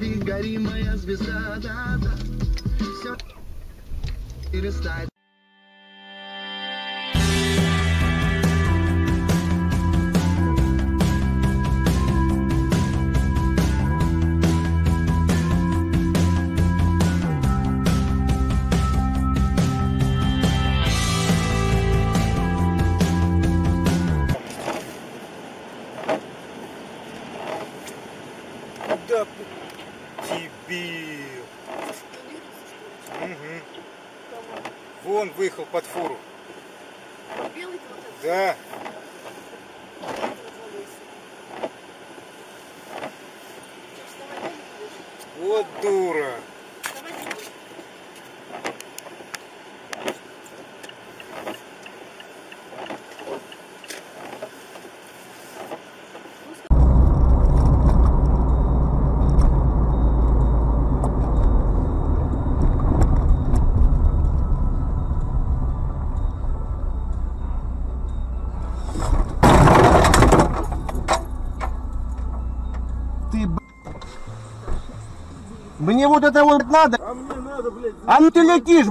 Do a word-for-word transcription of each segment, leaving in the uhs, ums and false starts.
гори, гори, моя звезда, да, да. Все перестать. Да дебил. Угу. Вон выехал под фуру. Белый вот этот? Да. Вот дура. Мне вот это вот надо. А мне надо, блядь. А ну ты летишь.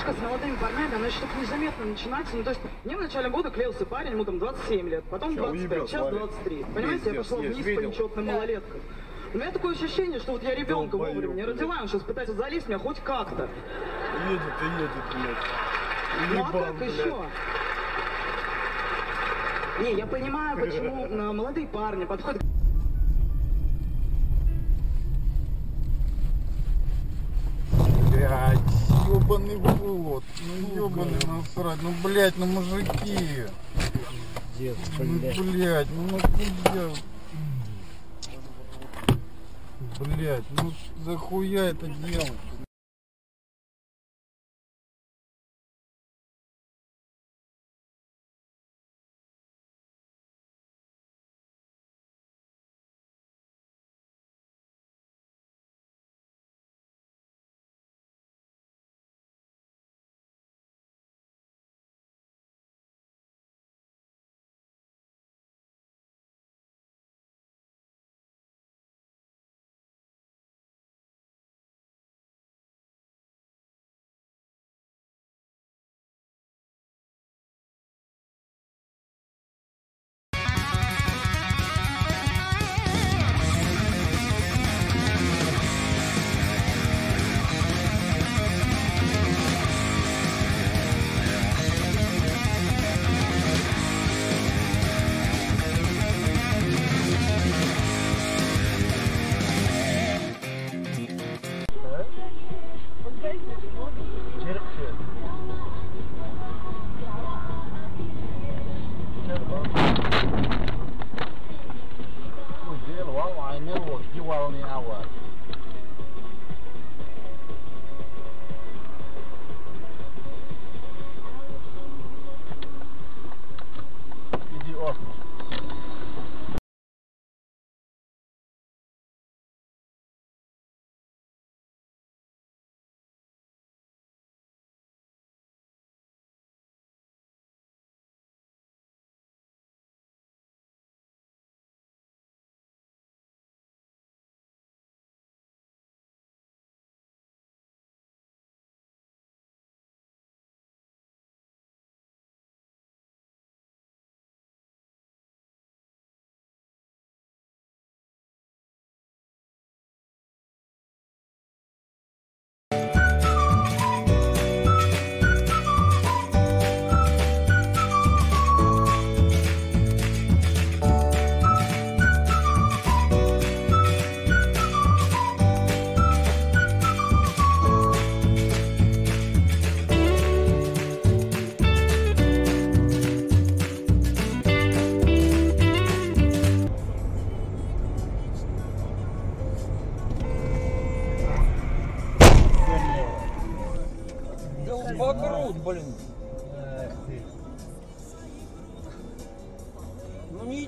С молодыми парнями, она еще так незаметно начинается. Ну, то есть, мне в начале года клеился парень, ему там двадцать семь лет, потом двадцать пять, сейчас двадцать три. Понимаете, я пошла вниз по нечетным малолеткам. У меня такое ощущение, что вот я ребенка вовремя не родила, он сейчас пытается залезть меня хоть как-то. Едет и едет, блядь. Ну, а как еще? Не, я понимаю, почему молодые парни подходят... Блядь. Ёбаный вот, ну ёбаный насрать, ну блять, ну мужики, дед, блядь. Ну блять, ну нахуя, блять, ну захуя это делать?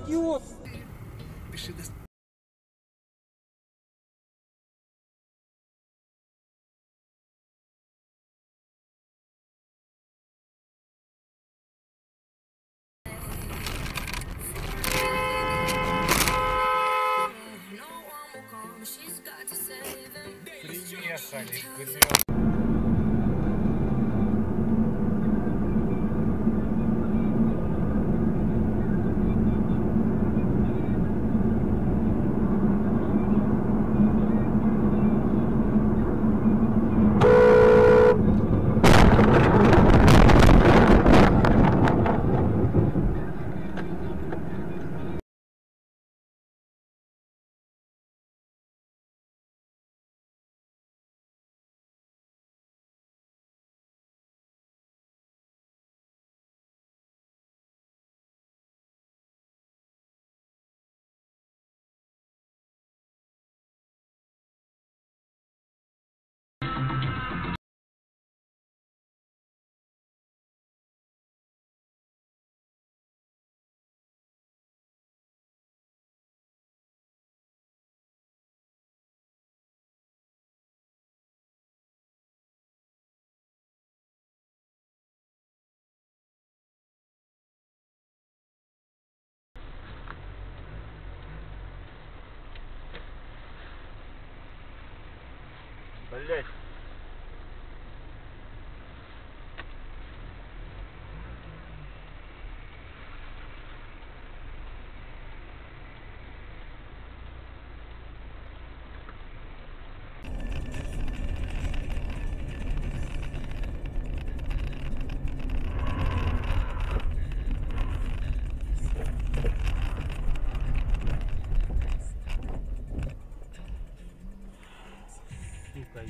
идиот! Пиши до... Приехали, козёл. Блять.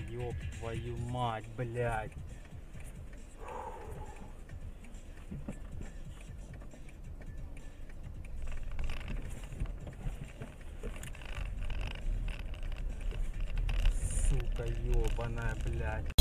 Ёб твою мать, блядь. Сука ёбаная, блядь.